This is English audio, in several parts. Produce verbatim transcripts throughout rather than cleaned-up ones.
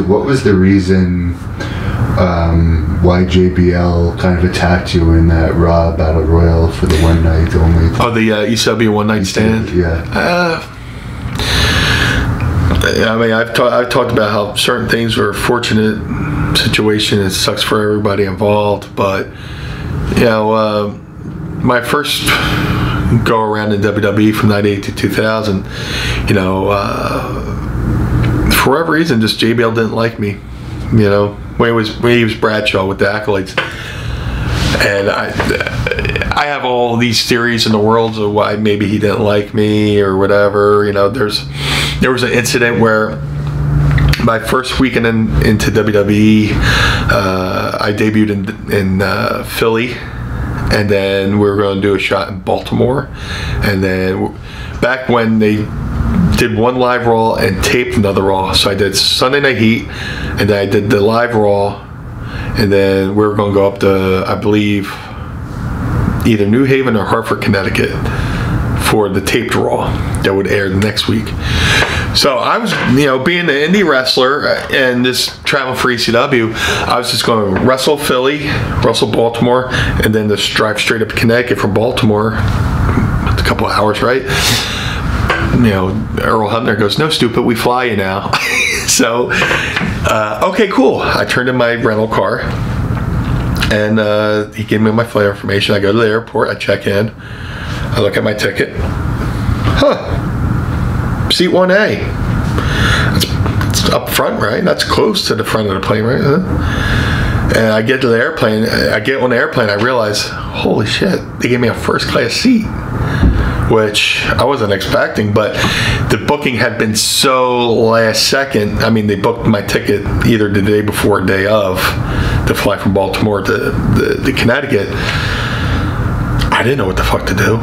what was the reason um, why J B L kind of attacked you in that Raw Battle Royal for the one night only? Thing? Oh, the uh, E C W one night stand. Yeah. Uh, I mean, I've ta- I've talked about how certain things were a fortunate situation. It sucks for everybody involved, but you know, uh, my first go around in W W E from ninety-eight to two thousand, you know, uh, for whatever reason, just J B L didn't like me. You know, when it was when he was Bradshaw with the accolades, and I. I have all these theories in the world of why maybe he didn't like me or whatever. You know, there's there was an incident where my first weekend in, into W W E, uh, I debuted in, in uh, Philly, and then we were going to do a shot in Baltimore, and then back when they did one live Raw and taped another Raw, so I did Sunday Night Heat, and then I did the live Raw, and then we were going to go up to, I believe, either New Haven or Hartford, Connecticut for the taped Raw that would air the next week. So I was, you know, being an indie wrestler and just traveling for E C W, I was just going to wrestle Philly, wrestle Baltimore, and then just drive straight up to Connecticut from Baltimore. It's a couple of hours, right? You know, Earl Hutner goes, "No, stupid, we fly you now." So, uh, okay, cool. I turned in my rental car. And uh, he gave me my flight information. I go to the airport. I check in. I look at my ticket. Huh. Seat one A. It's, it's up front, right? That's close to the front of the plane, right? Huh? And I get to the airplane. I get on the airplane. I realize, holy shit, they gave me a first class seat, which I wasn't expecting, but the booking had been so last second. I mean, they booked my ticket either the day before or day of to fly from Baltimore to, to, to Connecticut. I didn't know what the fuck to do.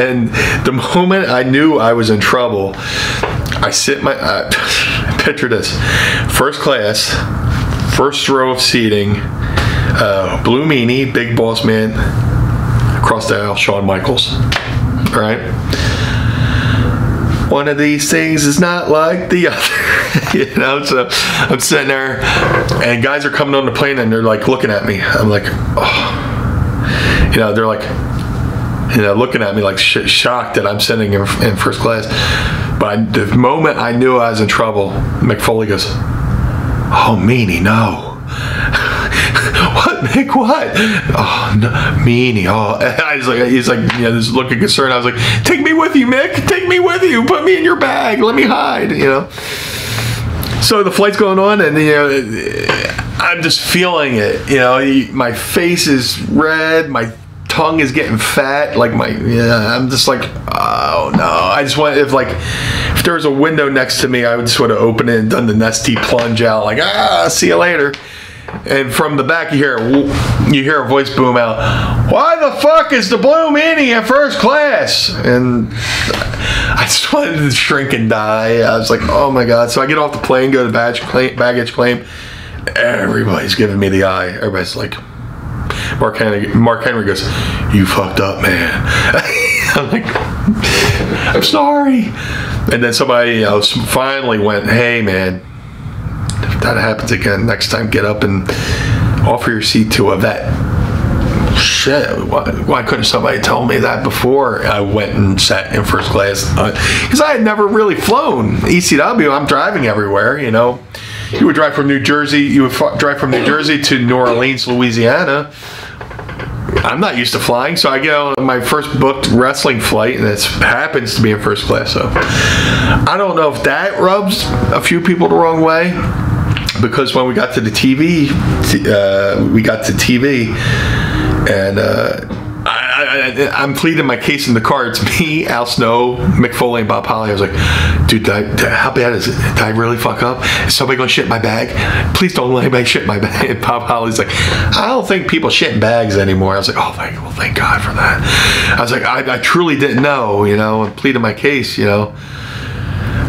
And the moment I knew I was in trouble, I sit my, I, picture this, first class, first row of seating, uh, Blue Meanie, Big Boss Man, across the aisle, Shawn Michaels. All right. One of these things is not like the other, you know. So I'm sitting there, and guys are coming on the plane, and they're like looking at me. I'm like, oh, you know, they're like, you know, looking at me like sh- shocked that I'm sitting in, in first class. But I, the moment I knew I was in trouble, Mick Foley goes, "Oh, Meanie, no." What, Mick? What? Oh, no, Meanie. Oh, and I was like, he's like, yeah, this look of concern. I was like, "Take me with you, Mick. Take me with you. Put me in your bag. Let me hide." You know. So the flight's going on, and you know, I'm just feeling it. You know, my face is red. My tongue is getting fat. Like my, yeah, I'm just like, oh no. I just want if like. If there was a window next to me, I would sort of open it and done the nasty plunge out, like, ah, see you later. And from the back, you hear you hear a voice boom out, "Why the fuck is the Blue Meanie in first class?" And I just wanted to shrink and die. I was like, oh my god. So I get off the plane, go to baggage claim. Everybody's giving me the eye. Everybody's like, Mark Henry, Mark Henry goes, "You fucked up, man." I'm like, "I'm sorry." And then somebody else finally went, "Hey, man, if that happens again, next time get up and offer your seat to a vet." Shit, why, why couldn't somebody tell me that before I went and sat in first class? Because uh, I had never really flown E C W. I'm driving everywhere, you know. You would drive from New Jersey. You would f- drive from New Jersey to New Orleans, Louisiana. I'm not used to flying, so I get on my first booked wrestling flight, and it happens to be in first class. So I don't know if that rubs a few people the wrong way, because when we got to the T V, uh, we got to T V, and uh, I, I, I'm pleading my case in the car. It's me, Al Snow, Mick Foley, and Bob Holly. I was like, "Dude, did I, did, how bad is it? Did I really fuck up? Is somebody gonna shit my bag? Please don't let anybody shit my bag." And Bob Holly's like, "I don't think people shit in bags anymore." I was like, "Oh, thank, well, thank God for that." I was like, I, I truly didn't know, you know, and pleading my case, you know.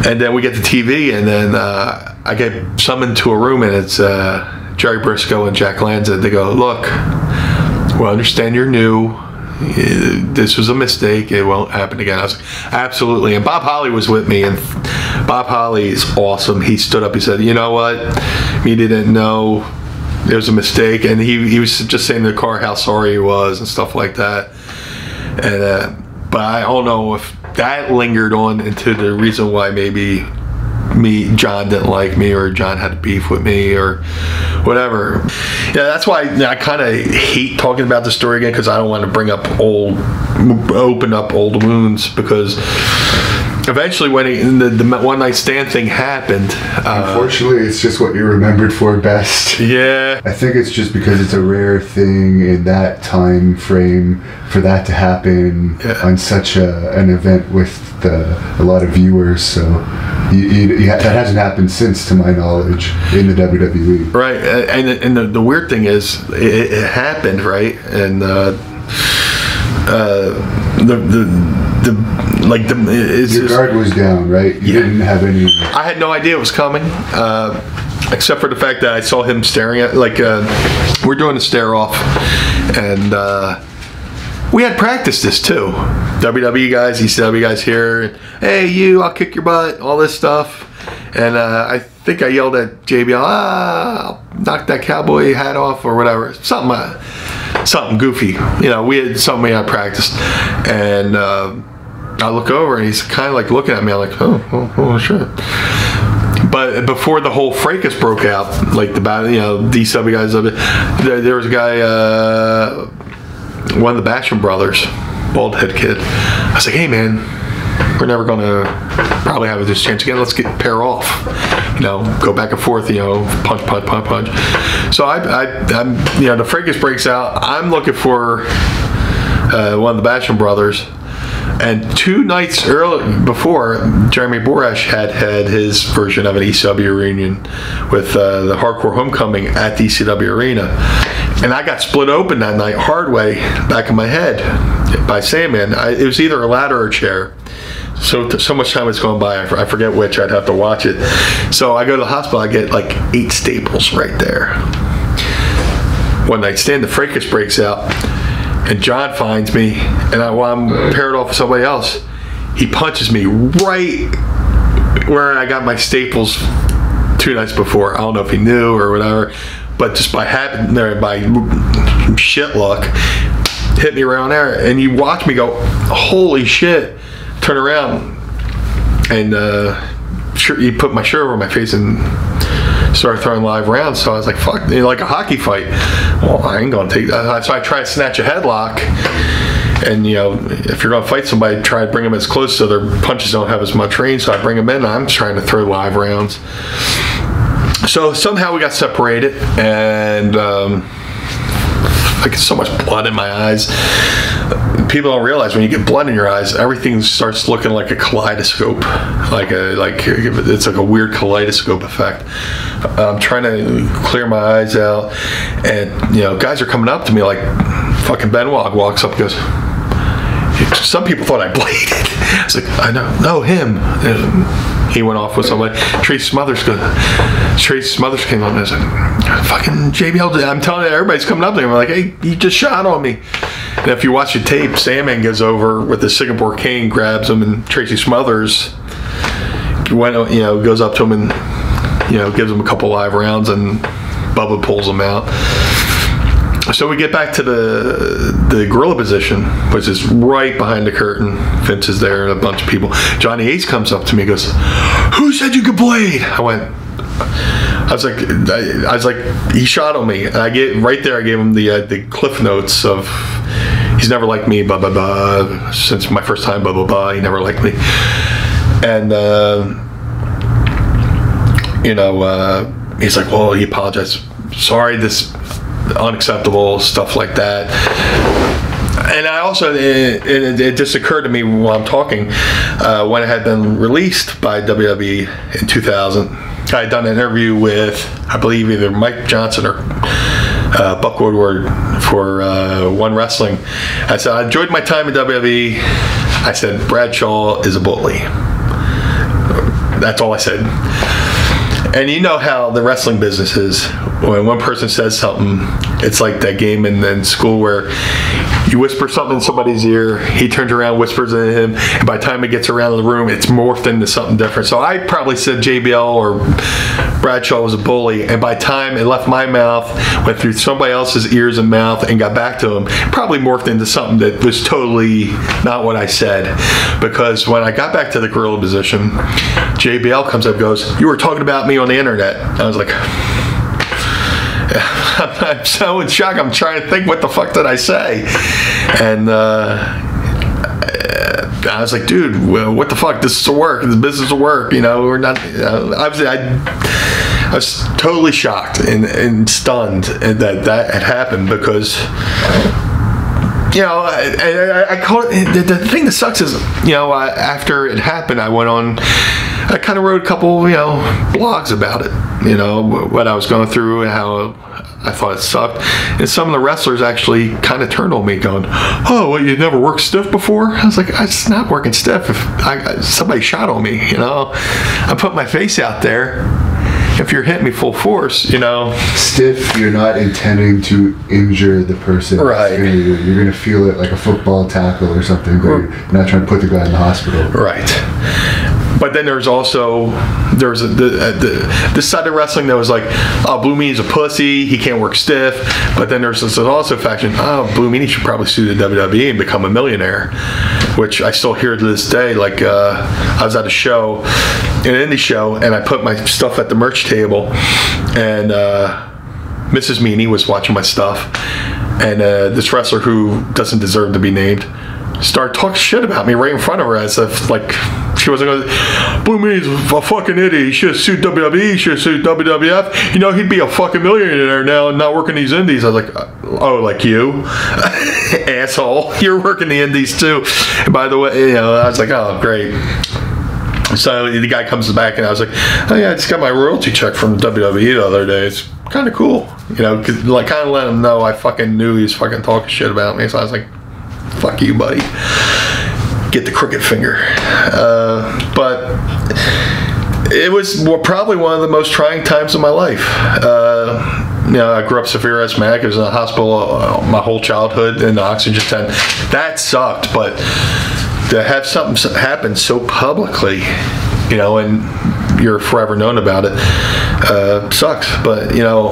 And then we get to T V, and then uh, I get summoned to a room, and it's uh, Jerry Briscoe and Jack Lanza. They go, "Look, we understand you're new. this was a mistake. It won't happen again. I was like, absolutely. And Bob Holly was with me, and Bob Holly is awesome. He stood up. He said, you know what? He didn't know there was a mistake. And he, he was just saying in the car how sorry he was and stuff like that. And uh, but I don't know if that lingered on into the reason why maybe me John didn't like me, or John had a beef with me, or whatever. Yeah, that's why I kind of hate talking about the story again, because I don't want to bring up old, open up old wounds, because eventually when he, the, the one night stand thing happened, unfortunately, uh, it's just what you're remembered for best. Yeah, I think it's just because it's a rare thing in that time frame for that to happen, yeah, on such a, an event with the, a lot of viewers. So You, you, you, that hasn't happened since, to my knowledge, in the W W E. Right, and and the, the weird thing is, it, it happened, right, and uh, uh, the the the like the it's, your guard was down, right? You yeah. didn't have any. I had no idea it was coming, uh, except for the fact that I saw him staring at. Like uh, we're doing a stare off, and uh, we had practiced this too. W W E guys, E C W guys here. Hey, you! I'll kick your butt. All this stuff, and uh, I think I yelled at J B L, "Ah, I'll knock that cowboy hat off," or whatever. Something, uh, something goofy. You know, we had something we had practiced, and uh, I look over, and he's kind of like looking at me. I'm like, "Oh, oh, oh, sure." But before the whole fracas broke out, like the battle, you know, D C W guys of it, there, there was a guy, uh, one of the Basham brothers. Bald head kid. I was like, hey man, we're never gonna probably have this chance again. Let's get pair off, you know, go back and forth, you know, punch, punch, punch, punch. So I, I, I'm, you know, the fracas breaks out. I'm looking for uh, one of the Basham brothers, and two nights earlier before, Jeremy Borash had had his version of an E C W reunion with uh, the Hardcore Homecoming at the E C W arena. And I got split open that night, hard way, back in my head, by Sandman. I, it was either a ladder or a chair. So so much time has gone by, I forget which, I'd have to watch it. So I go to the hospital, I get like eight staples right there. One night stand, the fracas breaks out, and John finds me, and I, while I'm paired off with somebody else, he punches me right where I got my staples two nights before. I don't know if he knew or whatever. But just by happening there, by shit luck, hit me around there, and you watch me go, holy shit! Turn around, and uh, he put my shirt over my face and started throwing live rounds. So I was like, fuck, you know, like a hockey fight. Well, I ain't gonna take that. So I tried to snatch a headlock, and you know, if you're gonna fight somebody, try to bring them as close so their punches don't have as much range. So I bring them in, and I'm trying to throw live rounds. So somehow we got separated, and um, I get so much blood in my eyes. People don't realize when you get blood in your eyes, everything starts looking like a kaleidoscope, like a like it's like a weird kaleidoscope effect. I'm trying to clear my eyes out, and you know, guys are coming up to me like fucking Benoit walks up and goes. Some people thought I bladed. I was like, I don't know him. And he went off with somebody. Tracy Smothers, Tracy Smothers came on and I was like, fucking J B L. I'm telling you, everybody's coming up to him. I'm like, hey, you just shot on me. And if you watch the tape, Sandman goes over with the Singapore cane, grabs him, and Tracy Smothers went, you know, goes up to him and you know, gives him a couple live rounds, and Bubba pulls him out. So we get back to the the gorilla position, which is right behind the curtain. Vince is there and a bunch of people. Johnny Ace comes up to me and goes, who said you could blade? I went, I was like, I, I was like, he shot on me. And I get, right there I gave him the, uh, the cliff notes of, he's never liked me, blah, blah, blah. Since my first time, blah, blah, blah, he never liked me. And, uh, you know, uh, he's like, well, he apologized. Sorry, this... unacceptable stuff like that. And I also it, it, it just occurred to me while I'm talking, uh, when I had been released by W W E in two thousand, I had done an interview with, I believe, either Mike Johnson or uh, Buck Woodward for uh, One Wrestling. I said I enjoyed my time at W W E. I said Bradshaw is a bully. That's all I said. And you know how the wrestling business is. When one person says something, It's like that game in, in school where you whisper something in somebody's ear, he turns around, whispers it in him, and by the time it gets around the room, it's morphed into something different. So I probably said J B L or Bradshaw was a bully, and by the time it left my mouth, went through somebody else's ears and mouth, and got back to him, probably morphed into something that was totally not what I said. Because when I got back to the gorilla position, J B L comes up and goes, "You were talking about me on the internet." I was like... I'm so in shock. I'm trying to think, what the fuck did I say? And uh, I was like, dude, what the fuck? This is a work. This business will work. You know, we're not. Uh, I was, I, I was totally shocked and, and stunned that that had happened, because, you know, I, I, I call it, the, the thing that sucks is, you know, I, after it happened, I went on. I kind of wrote a couple, you know, blogs about it, you know, what I was going through and how I thought it sucked. And some of the wrestlers actually kind of turned on me going, "Oh, well, you never worked stiff before?" I was like, I was not working stiff if I, somebody shot on me, you know. I put my face out there. If you're hitting me full force, you know. Stiff, you're not intending to injure the person. Right. You're going to, you're going to feel it like a football tackle or something, but you're not trying to put the guy in the hospital. Right. But then there's also, there's a, the, the, this side of wrestling that was like, oh, Blue Meanie's a pussy, he can't work stiff. But then there's this also faction, oh, Blue Meanie should probably sue the W W E and become a millionaire, which I still hear to this day. Like, uh, I was at a show, an indie show, and I put my stuff at the merch table, and uh, Missus Meanie was watching my stuff, and uh, this wrestler who doesn't deserve to be named started talking shit about me right in front of her, as if, like, she wasn't going to. Blue Meanie's a fucking idiot. He should have sued W W E. He should have sued W W F. You know, he'd be a fucking millionaire now and not working these indies. I was like, oh, like you? Asshole. You're working the indies too. And by the way, you know, I was like, oh, great. So the guy comes back, and I was like, oh, yeah, I just got my royalty check from W W E the other day. It's kind of cool. You know, cause, like, kind of let him know I fucking knew he was fucking talking shit about me. So I was like, fuck you, buddy. Get the crooked finger. Uh, but it was probably one of the most trying times of my life. Uh, you know, I grew up severe asthmatic. I was in the hospital my whole childhood in the oxygen tent. That sucked, but to have something happen so publicly, you know, and you're forever known about it, uh, sucks. But, you know,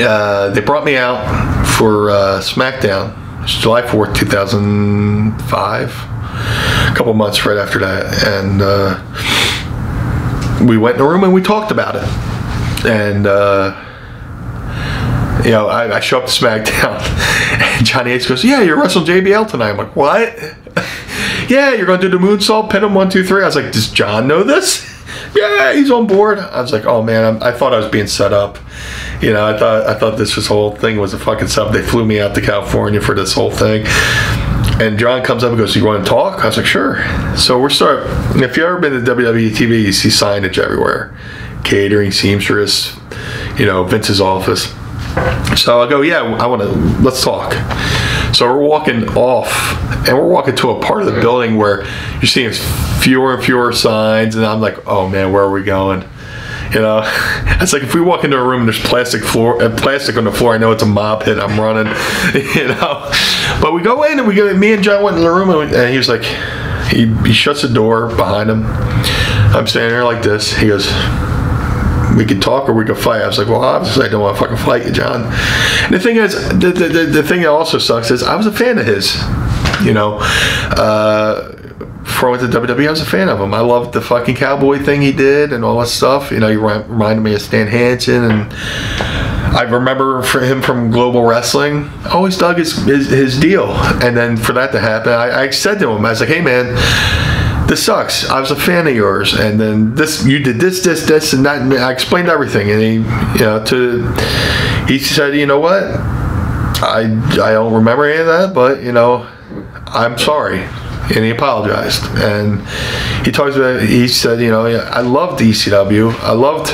uh, they brought me out for uh, Smackdown. July fourth, two thousand five, a couple months right after that, and uh, we went in the room and we talked about it, and uh, you know, I, I show up to SmackDown, and Johnny Ace goes, "Yeah, you're wrestling J B L tonight." I'm like, "What?" "Yeah, you're going to do the moonsault, pin him, one, two, three." I was like, "Does John know this?" "Yeah, he's on board." I was like, "Oh man, I, I thought I was being set up." You know, I thought I thought this, this whole thing was a fucking sub. They flew me out to California for this whole thing. And John comes up and goes, "You want to talk?" I was like, "Sure." So we're starting. If you've ever been to W W E T V, you see signage everywhere. Catering, seamstress, you know, Vince's office. So I go, "Yeah, I want to, let's talk." So we're walking off, and we're walking to a part of the building where you're seeing fewer and fewer signs. And I'm like, oh man, where are we going? You know, it's like if we walk into a room and there's plastic floor, uh, plastic on the floor, I know it's a mob hit. I'm running, you know. But we go in and we go. Me and John went in the room, and, we, and he was like, he, he shuts the door behind him. I'm standing there like this. He goes, "We could talk or we could fight." I was like, "Well, obviously I don't want to fucking fight you, John." And the thing is, the the, the, the thing that also sucks is I was a fan of his. You know, uh, before I went to W W E, I was a fan of him. I loved the fucking cowboy thing he did and all that stuff. You know, he reminded me of Stan Hansen, and I remember for him from Global Wrestling. I always dug his, his, his deal. And then for that to happen, I, I said to him, I was like, "Hey man, this sucks. I was a fan of yours, and then this, you did this, this, this, and that." And I explained everything, and he, you know, to, he said, "You know what? I I don't remember any of that, but you know, I'm sorry." And he apologized, and he talks about, he said, "You know, I loved E C W. I loved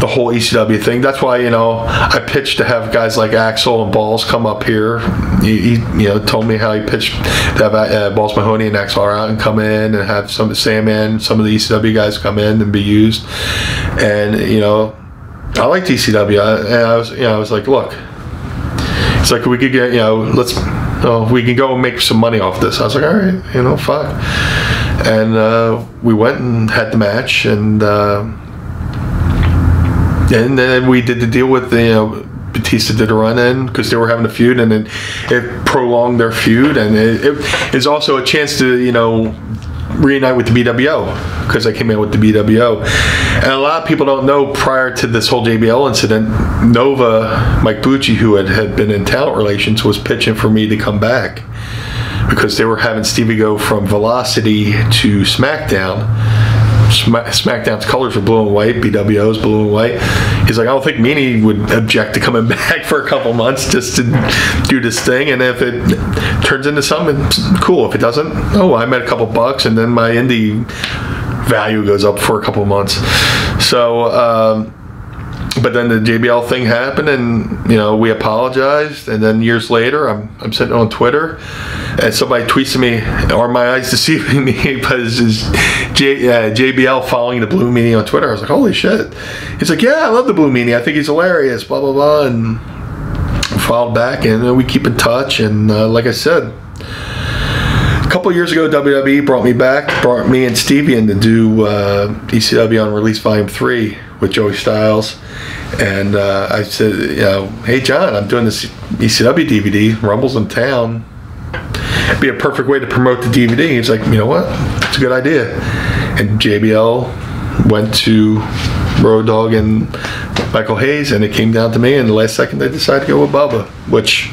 the whole E C W thing. That's why, you know, I pitched to have guys like Axel and Balls come up here." He, he you know, told me how he pitched to have uh, Balls Mahoney and Axel out and come in and have some Sandman, some of the E C W guys come in and be used. And, you know, I liked E C W, I, and I was, you know, I was like, look, it's like we could get, you know, let's, oh, we can go and make some money off this. I was like, all right, you know, fuck. And uh, we went and had the match, and uh, and then we did the deal with the, you know, Batista did a run in because they were having a feud, and it, it prolonged their feud, and it, it is also a chance to, you know, reunite with the B W O, because I came in with the B W O. And a lot of people don't know, prior to this whole J B L incident, Nova, Mike Bucci, who had, had been in talent relations, was pitching for me to come back because they were having Stevie go from Velocity to Smackdown. Smackdown's colors were blue and white, B W O's blue and white. He's like, I don't think Meanie would object to coming back for a couple months just to do this thing, and if it turns into something, cool. If it doesn't, oh, I made a couple bucks, and then my indie value goes up for a couple months. So, um, but then the J B L thing happened, and, you know, we apologized, and then years later, I'm, I'm sitting on Twitter, and somebody tweets to me, are my eyes deceiving me? But it's just J, uh, J B L following the Blue Meanie on Twitter. I was like, holy shit. He's like, yeah, I love the Blue Meanie. I think he's hilarious, blah, blah, blah, and followed back, and we keep in touch, and uh, like I said, a couple years ago, W W E brought me back, brought me and Stevie in to do uh, E C W on Release Volume three with Joey Styles, and uh, I said, you know, hey John, I'm doing this E C W D V D, Rumble's in town, it'd be a perfect way to promote the D V D. He's like, you know what, it's a good idea. And J B L went to Road Dogg and Michael Hayes, and it came down to me, and the last second they decided to go with Bubba, which,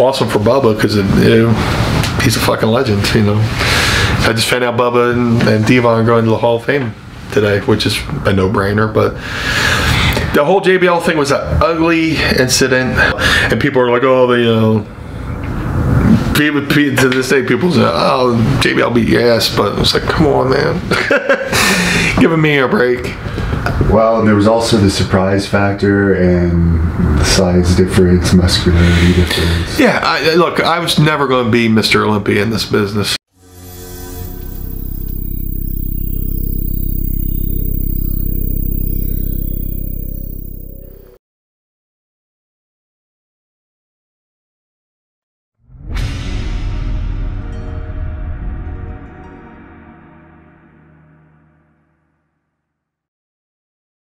awesome for Bubba, because it, it he's a fucking legend, you know. I just found out Bubba and, and Devon are going to the Hall of Fame today, which is a no-brainer, but the whole J B L thing was an ugly incident, and people are like, oh, they, you know, people, to this day, people say, oh, J B L beat your ass, but it's like, come on, man. Giving me a break. Well, there was also the surprise factor and the size difference, muscularity difference. Yeah, I, look, I was never going to be Mister Olympia in this business.